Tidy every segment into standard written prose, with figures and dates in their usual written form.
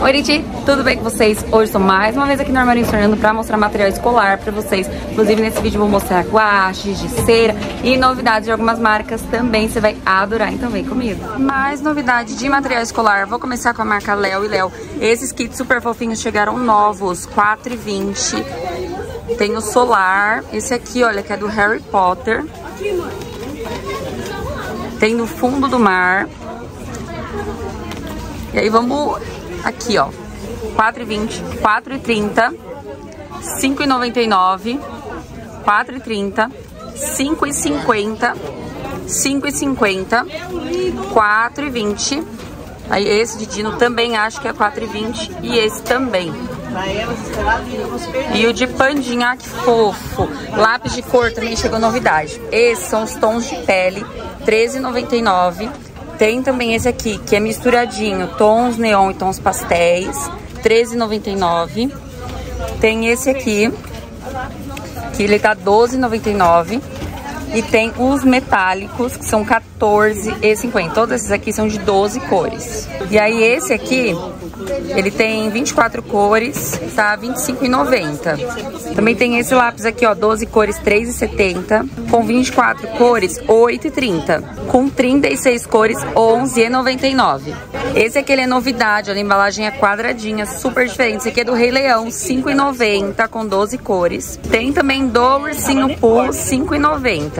Oi, Riti, tudo bem com vocês? Hoje estou mais uma vez aqui no Armarinhos Fernando para mostrar material escolar para vocês. Inclusive, nesse vídeo vou mostrar guache, giz de cera e novidades de algumas marcas também. Você vai adorar, então vem comigo. Mais novidade de material escolar. Vou começar com a marca Léo e Léo. Esses kits super fofinhos chegaram novos, R$4,20. Tem o solar. Esse aqui, olha, que é do Harry Potter. Tem no fundo do mar. E aí vamos aqui, ó, R$4,20, R$4,30, R$5,99, R$4,30, R$5,50, R$5,50, R$4,20. Aí esse de Dino também acho que é R$4,20 e esse também. E o de pandinha, que fofo. Lápis de cor também chegou novidade. Esses são os tons de pele, R$13,99. Tem também esse aqui, que é misturadinho, tons neon e tons pastéis, R$13,99. Tem esse aqui, que ele tá R$12,99. E tem os metálicos, que são R$14,50. Todos esses aqui são de 12 cores. E aí esse aqui, ele tem 24 cores, tá R$25,90. Também tem esse lápis aqui, ó, 12 cores, R$3,70. Com 24 cores, R$8,30. Com 36 cores, R$11,99. Esse aqui ele é novidade, olha, a embalagem é quadradinha, super diferente. Esse aqui é do Rei Leão, R$5,90, com 12 cores. Tem também do Ursinho Puck, R$5,90.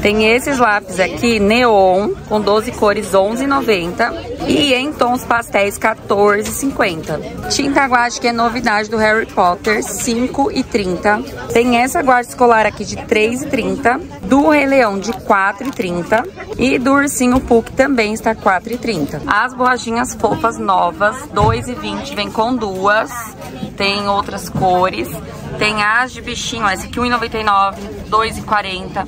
Tem esses lápis aqui, neon, com 12 cores, R$11,90. E em tons pastéis, R$14,50. Tinta guache, que é novidade do Harry Potter, R$5,30. Tem essa guache escolar aqui de R$3,30. Do Rei Leão de R$4,30. E do Ursinho Puck também está R$4,30. As borrachinhas fofas novas, R$2,20. Vem com duas. Tem outras cores. Tem as de bichinho, essa aqui R$1,99, R$2,40,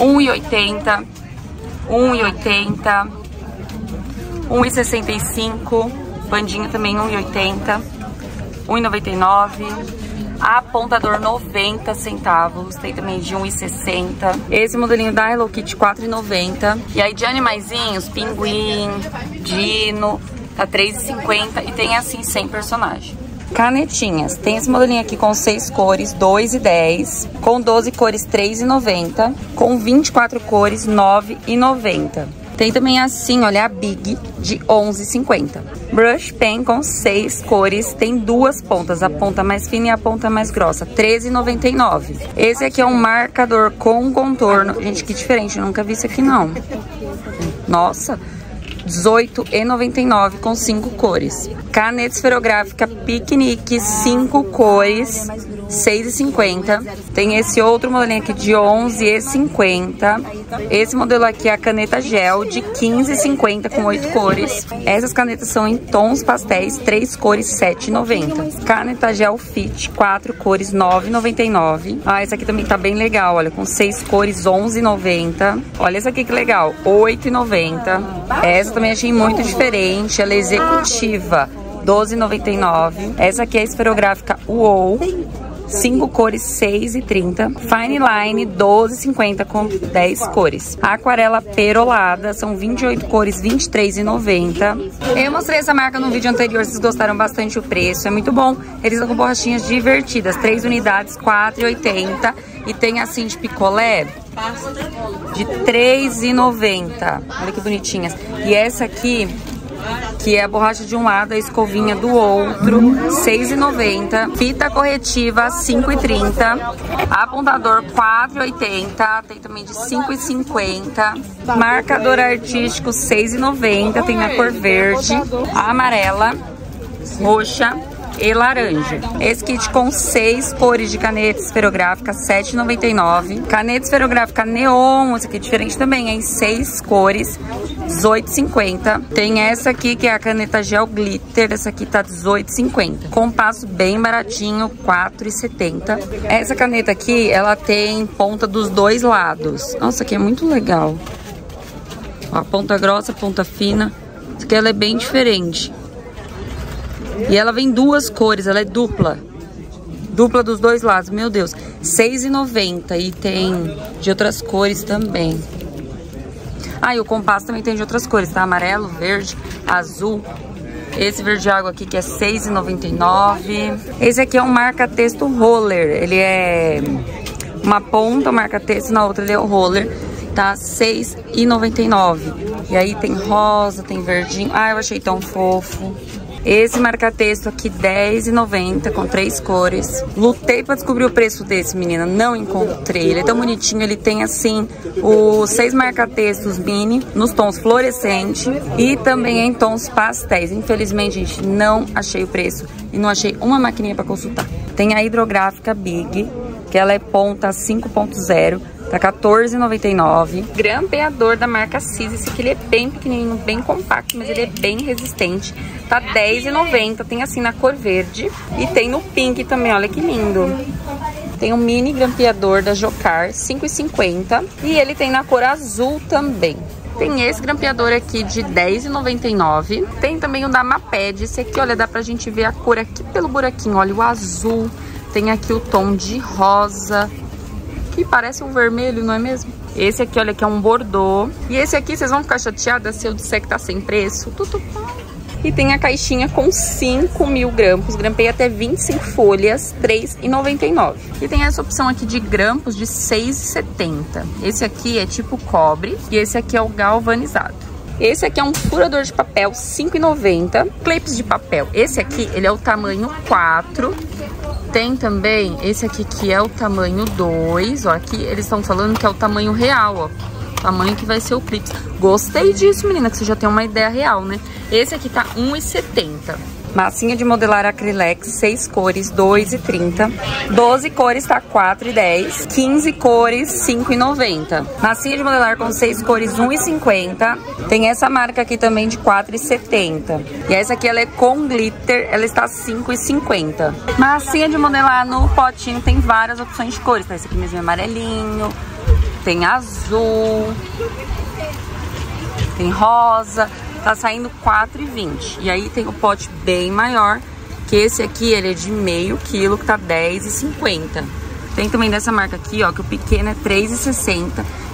R$1,80, R$1,80. R$1,65, bandinha também R$1,80, R$1,99, apontador R$0,90, tem também de R$1,60. Esse modelinho da Hello Kitty R$4,90. E aí de animaizinhos, pinguim, dino, tá R$3,50 e tem assim 100 personagens. Canetinhas, tem esse modelinho aqui com 6 cores, R$2,10, com 12 cores, R$3,90, com 24 cores, R$9,90. Tem também assim, olha, a Big de R$11,50. Brush Pen com 6 cores, tem duas pontas, a ponta mais fina e a ponta mais grossa, R$13,99. Esse aqui é um marcador com contorno. Gente, que diferente, eu nunca vi isso aqui não. Nossa, R$18,99 com 5 cores. Caneta esferográfica Piquenique, 5 cores, R$6,50. Tem esse outro modelinho aqui de R$11,50. Esse modelo aqui é a caneta gel de R$15,50 com 8 cores. Essas canetas são em tons pastéis, 3 cores, R$7,90. Caneta gel Fit, 4 cores, R$9,99. Ah, essa aqui também tá bem legal, olha, com 6 cores, R$11,90. Olha essa aqui que legal, R$8,90. Essa também achei muito diferente, ela é executiva, R$12,99. Essa aqui é a esferográfica UOL, 5 cores, R$6,30. Fine Line, R$12,50 com 10 cores. Aquarela perolada, são 28 cores, R$23,90. Eu mostrei essa marca no vídeo anterior, vocês gostaram bastante o preço, é muito bom. Eles estão com borrachinhas divertidas, 3 unidades, R$4,80. E tem assim de picolé, de R$3,90. Olha que bonitinhas. E essa aqui, que é a borracha de um lado, a escovinha do outro, R$6,90. Fita corretiva, R$5,30. Apontador, R$4,80. Tem também de R$5,50. Marcador artístico, R$6,90. Tem na cor verde, amarela, roxa e laranja. Esse kit com 6 cores de caneta esferográfica, R$7,99. Caneta esferográfica neon, essa aqui é diferente também, é em 6 cores, R$18,50. Tem essa aqui que é a caneta gel glitter, essa aqui tá R$18,50. Compasso bem baratinho, R$4,70. Essa caneta aqui, ela tem ponta dos dois lados. Nossa, aqui é muito legal. Ó, ponta grossa, ponta fina. Essa aqui ela é bem diferente. E ela vem duas cores, ela é dupla. Dupla dos dois lados, meu Deus. R$6,90 e tem de outras cores também. Ah, e o compasso também tem de outras cores, tá? Amarelo, verde, azul, Esse verde água aqui que é R$ 6,99. Esse aqui é um marca-texto roller. Ele é uma ponta, marca-texto, na outra ele é o roller. Tá R$ 6,99. E aí tem rosa, tem verdinho. Ah, eu achei tão fofo. Esse marca-texto aqui, R$ 10,90, com 3 cores. Lutei pra descobrir o preço desse, menina. Não encontrei. Ele é tão bonitinho. Ele tem, assim, os 6 marca-textos mini, nos tons fluorescente e também em tons pastéis. Infelizmente, gente, não achei o preço e não achei uma maquininha pra consultar. Tem a hidrográfica Big, que ela é ponta 5.0. Tá R$14,99. Grampeador da marca Cis. Esse aqui ele é bem pequenininho, bem compacto, mas ele é bem resistente. Tá R$10,90. Tem assim na cor verde. E tem no pink também, olha que lindo. Tem um mini grampeador da Jocar, R$5,50. E ele tem na cor azul também. Tem esse grampeador aqui de R$10,99. Tem também o da Maped. Esse aqui, olha, dá pra gente ver a cor aqui pelo buraquinho. Olha, o azul. Tem aqui o tom de rosa, que parece um vermelho, não é mesmo? Esse aqui, olha, que é um bordô. E esse aqui, vocês vão ficar chateadas se eu disser que tá sem preço. E tem a caixinha com 5.000 grampos. Grampei até 25 folhas, R$3,99. E tem essa opção aqui de grampos de 6,70. Esse aqui é tipo cobre e esse aqui é o galvanizado. Esse aqui é um furador de papel, R$ 5,90. Clips de papel. Esse aqui, ele é o tamanho 4. Tem também esse aqui que é o tamanho 2. Ó, aqui eles estão falando que é o tamanho real, ó. Tamanho que vai ser o clips. Gostei disso, menina, que você já tem uma ideia real, né? Esse aqui tá R$ 1,70. Massinha de modelar Acrilex, 6 cores, R$ 2,30. 12 cores, tá R$ 4,10. 15 cores, R$ 5,90. Massinha de modelar com 6 cores, R$ 1,50. Tem essa marca aqui também de R$ 4,70. E essa aqui, ela é com glitter, ela está R$ 5,50. Massinha de modelar no potinho, tem várias opções de cores. Esse aqui mesmo é amarelinho, tem azul, tem rosa. Tá saindo R$4,20. E aí tem o pote bem maior, que esse aqui, ele é de meio quilo, que tá R$10,50. Tem também dessa marca aqui, ó, que o pequeno é R$3,60.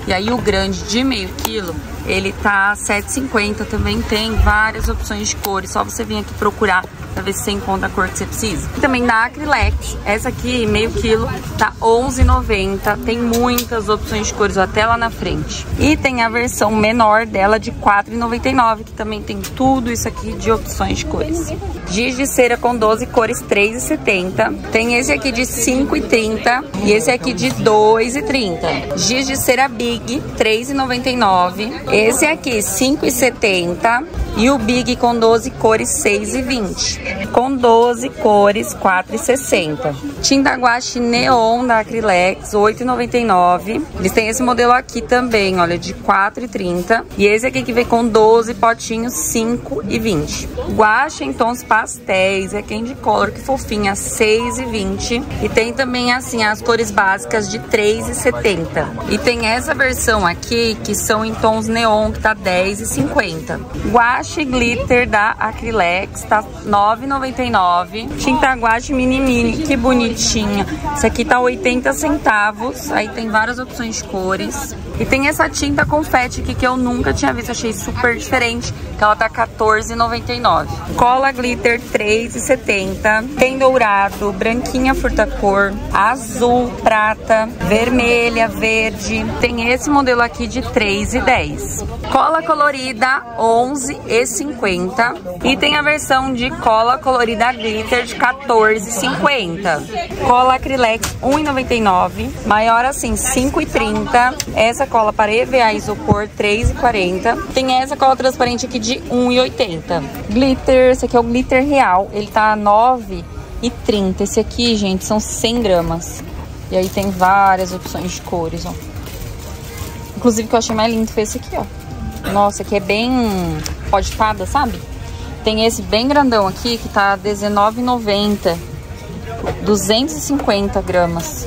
E aí o grande de meio quilo, ele tá R$7,50. Também tem várias opções de cores. Só você vir aqui procurar pra ver se você encontra a cor que você precisa. E também da Acrilex, essa aqui, meio quilo, tá R$11,90. Tem muitas opções de cores, ó, até lá na frente. E tem a versão menor dela de R$4,99, que também tem tudo isso aqui de opções de cores. Giz de cera com 12 cores, R$3,70. Tem esse aqui de R$5,30 e esse aqui de R$2,30. Giz de cera Big, R$3,99. Esse aqui, R$5,70. E o Big com 12 cores, R$6,20. Com 12 cores, R$4,60. Tinta guache neon da Acrilex, R$8,99. Eles têm esse modelo aqui também, olha, de R$4,30. E esse aqui que vem com 12 potinhos, R$5,20. Guache em tons pastéis, é candy color, que fofinha, R$6,20. E tem também, assim, as cores básicas de R$3,70. E tem essa versão aqui, que são em tons neon, que tá R$10,50. Guache glitter da Acrilex, tá R$9,99. Tinta guache mini, que bonitinha. Isso aqui tá 80 centavos, aí tem várias opções de cores. E tem essa tinta confete aqui que eu nunca tinha visto, achei super diferente, que ela tá R$14,99. Cola glitter, R$3,70. Tem dourado, branquinha furtacor, azul, prata, vermelha, verde. Tem esse modelo aqui de R$3,10. Cola colorida, R$11,50. E tem a versão de cola colorida glitter de R$14,50. Cola Acrilex, R$1,99. Maior assim, R$5,30. Essa cola para EVA isopor, R$3,40. Tem essa cola transparente aqui de R$1,80. Glitter, esse aqui é o glitter real. Ele tá R$9,30. Esse aqui, gente, são 100 gramas. E aí tem várias opções de cores, ó. Inclusive, o que eu achei mais lindo foi esse aqui, ó. Nossa, que é bem pó de fada, sabe? Tem esse bem grandão aqui, que tá R$19,90. 250 gramas.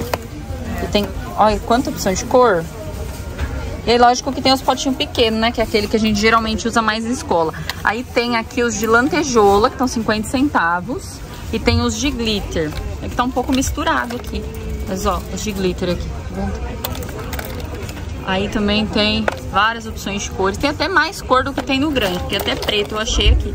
E tem... Olha, quanta opção de cor. E aí, lógico que tem os potinhos pequenos, né? Que é aquele que a gente geralmente usa mais na escola. Aí tem aqui os de lantejola, que estão 50 centavos. E tem os de glitter. É que tá um pouco misturado aqui. Mas, ó, os de glitter aqui. Tá vendo? Aí também tem várias opções de cores. Tem até mais cor do que tem no grande, porque até preto eu achei aqui.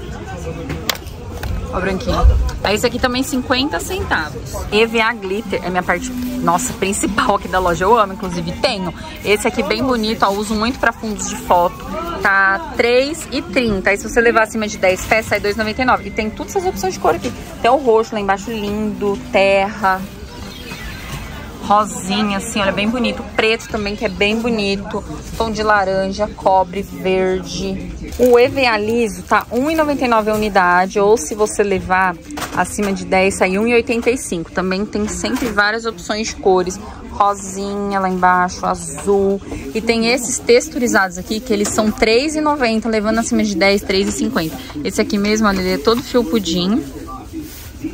ó, branquinho. Aí esse aqui também 50 centavos. EVA Glitter é minha parte, nossa, principal aqui da loja. Eu amo, inclusive tenho. Esse aqui bem bonito, ó, uso muito pra fundos de foto. Tá R$3,30. Aí se você levar acima de 10 peças, sai R$2,99. E tem todas essas opções de cor aqui. Tem o roxo lá embaixo, lindo, terra, rosinha, assim, olha, bem bonito. Preto também, que é bem bonito. Tom de laranja, cobre, verde. O EVA liso tá R$1,99 a unidade, ou se você levar acima de 10, sai R$1,85. Também tem sempre várias opções de cores. Rosinha lá embaixo, azul. E tem esses texturizados aqui, que eles são R$3,90, levando acima de 10, R$3,50. Esse aqui mesmo, olha, ele é todo felpudinho.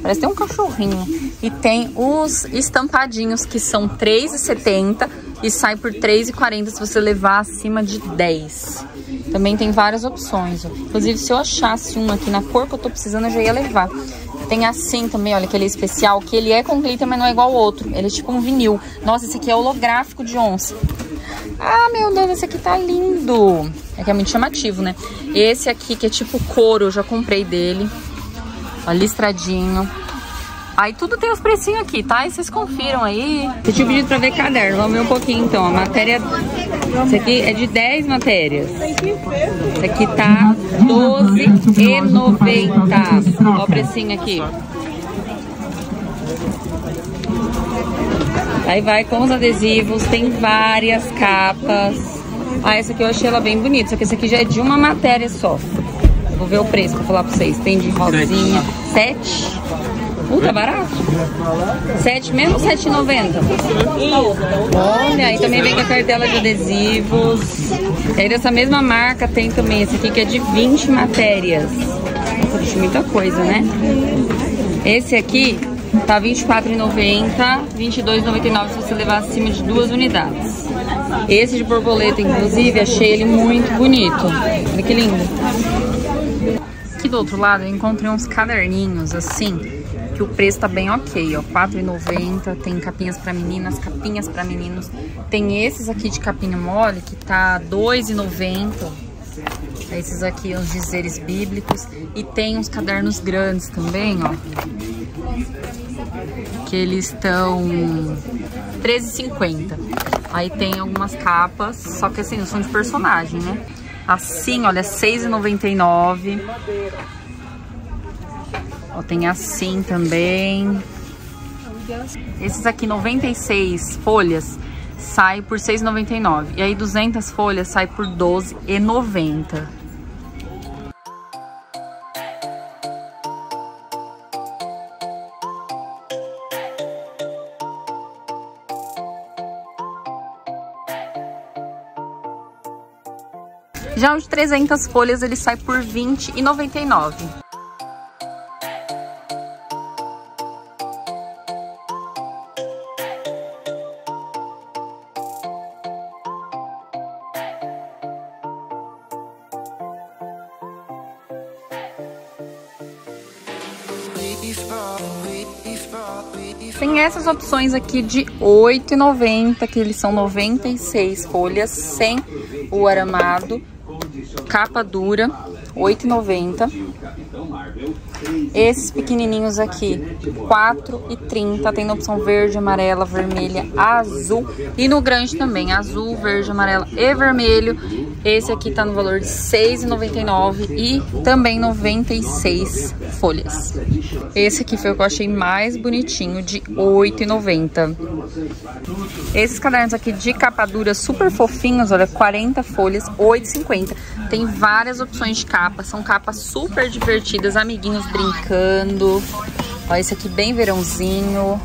Parece que tem um cachorrinho. E tem os estampadinhos, que são R$3,70 e sai por R$3,40 se você levar acima de 10. Também tem várias opções. Inclusive, se eu achasse um aqui na cor que eu tô precisando, eu já ia levar. Tem assim também, olha, que ele é especial, que ele é com glitter, mas não é igual ao outro. Ele é tipo um vinil. Nossa, esse aqui é holográfico de onça. Ah, meu Deus, esse aqui tá lindo. É que é muito chamativo, né? Esse aqui, que é tipo couro, eu já comprei dele. Ó, listradinho. Aí tudo tem os precinhos aqui, tá? E vocês confiram aí. Eu tinha pedido pra ver caderno, vamos ver um pouquinho então. A matéria... Isso aqui é de 10 matérias. Isso aqui tá R$12,90. Ó o precinho aqui. Aí vai com os adesivos, tem várias capas. Ah, essa aqui eu achei ela bem bonita, só que esse aqui já é de uma matéria só. Vou ver o preço, vou falar pra vocês. Tem de rosinha. 7. Tá barato. 7 mesmo, R$7,90. Olha, aí também vem com a cartela de adesivos. E aí dessa mesma marca tem também esse aqui, que é de 20 matérias. Puxa, muita coisa, né? Esse aqui tá R$24,90, R$22,99 se você levar acima de 2 unidades. Esse de borboleta, inclusive, achei ele muito bonito. Olha que lindo. Aqui do outro lado eu encontrei uns caderninhos assim, que o preço tá bem ok, ó, R$4,90, tem capinhas pra meninas, capinhas pra meninos. Tem esses aqui de capinha mole, que tá R$2,90. Esses aqui, os dizeres bíblicos. E tem uns cadernos grandes também, ó, que eles estão R$13,50. Aí tem algumas capas, só que assim, não são de personagem, né? Assim, olha, R$6,99. Ó, tem assim também. Esses aqui, 96 folhas, sai por R$6,99. E aí, 200 folhas, sai por R$12,90. Já os de 300 folhas, ele sai por R$20,99. Tem essas opções aqui de R$8,90, que eles são 96 folhas, sem o aramado. Capa dura, R$8,90. Esses pequenininhos aqui, R$4,30. Tem na opção verde, amarela, vermelha, azul. E no grande também, azul, verde, amarela e vermelho. Esse aqui tá no valor de R$6,99 e também 96 folhas. Esse aqui foi o que eu achei mais bonitinho, de R$8,90. Esses cadernos aqui de capa dura, super fofinhos, olha, 40 folhas, R$8,50. Tem várias opções de capa, são capas super divertidas, amiguinhos brincando. Ó, esse aqui bem verãozinho.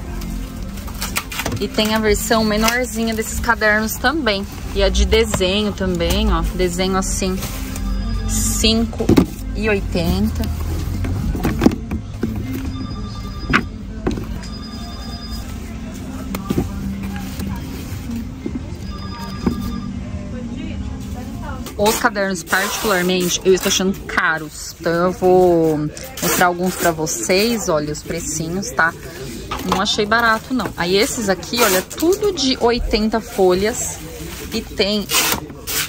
E tem a versão menorzinha desses cadernos também. E a de desenho também, ó. Desenho assim, R$5,80. Os cadernos, particularmente, eu estou achando caros. Então eu vou mostrar alguns pra vocês, olha, os precinhos, tá? Não achei barato, não. Aí esses aqui, olha, tudo de 80 folhas. E tem...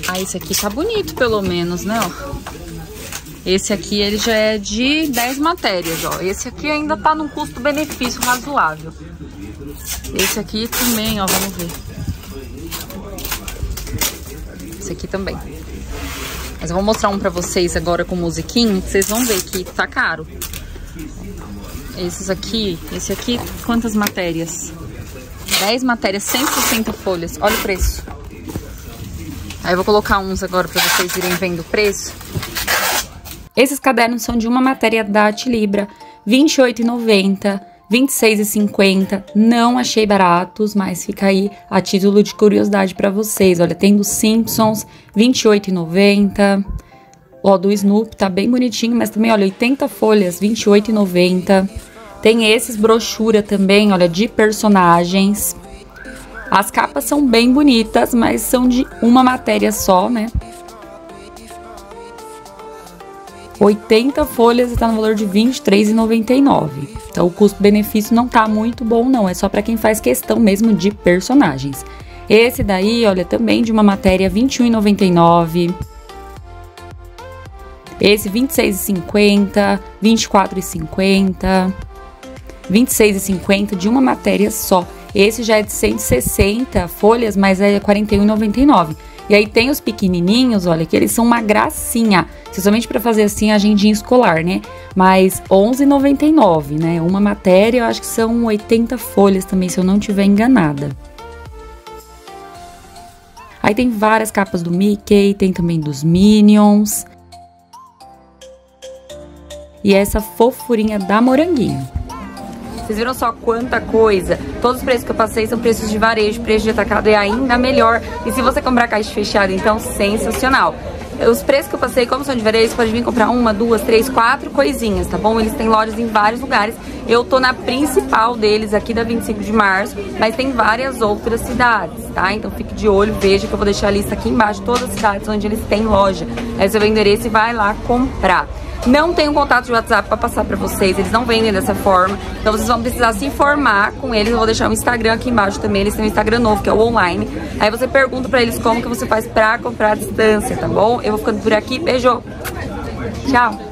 Ah, esse aqui tá bonito, pelo menos, né? Ó. Esse aqui ele já é de 10 matérias, ó. Esse aqui ainda tá num custo-benefício razoável. Esse aqui também, ó, vamos ver. Esse aqui também. Mas eu vou mostrar um pra vocês agora com musiquinha, que vocês vão ver que tá caro. Esses aqui, esse aqui, quantas matérias? 10 matérias, 160 folhas. Olha o preço. Aí eu vou colocar uns agora pra vocês irem vendo o preço. Esses cadernos são de uma matéria da Atilibra, R$ 28,90, R$ 26,50. Não achei baratos, mas fica aí a título de curiosidade pra vocês. Olha, tem do Simpsons, R$ 28,90. Ó, do Snoop, tá bem bonitinho, mas também, olha, 80 folhas, R$ 28,90. Tem esses brochura também, olha, de personagens. As capas são bem bonitas, mas são de uma matéria só, né? 80 folhas e tá no valor de R$ 23,99. Então o custo-benefício não tá muito bom não, é só para quem faz questão mesmo de personagens. Esse daí, olha, também de uma matéria, R$ 21,99. Esse R$ 26,50, R$ 24,50, R$ 26,50 de uma matéria só. Esse já é de 160 folhas, mas é R$ 41,99. E aí tem os pequenininhos, olha, que eles são uma gracinha. Somente para fazer assim a agendinha escolar, né? Mas R$ 11,99, né? Uma matéria, eu acho que são 80 folhas também, se eu não tiver enganada. Aí tem várias capas do Mickey, tem também dos Minions. E essa fofurinha da Moranguinho. Vocês viram só quanta coisa? Todos os preços que eu passei são preços de varejo, preço de atacado é ainda melhor. E se você comprar caixa fechada, então, sensacional. Os preços que eu passei, como são de varejo, você pode vir comprar uma, duas, três, quatro coisinhas, tá bom? Eles têm lojas em vários lugares. Eu tô na principal deles, aqui da 25 de Março, mas tem várias outras cidades, tá? Então fique de olho, veja que eu vou deixar a lista aqui embaixo, todas as cidades onde eles têm loja. Aí você vê o endereço e vai lá comprar. Não tem um contato de WhatsApp pra passar pra vocês, eles não vendem dessa forma. Então vocês vão precisar se informar com eles. Eu vou deixar o Instagram aqui embaixo também, eles têm um Instagram novo, que é o online. Aí você pergunta pra eles como que você faz pra comprar à distância, tá bom? Eu vou ficando por aqui, beijo! Tchau!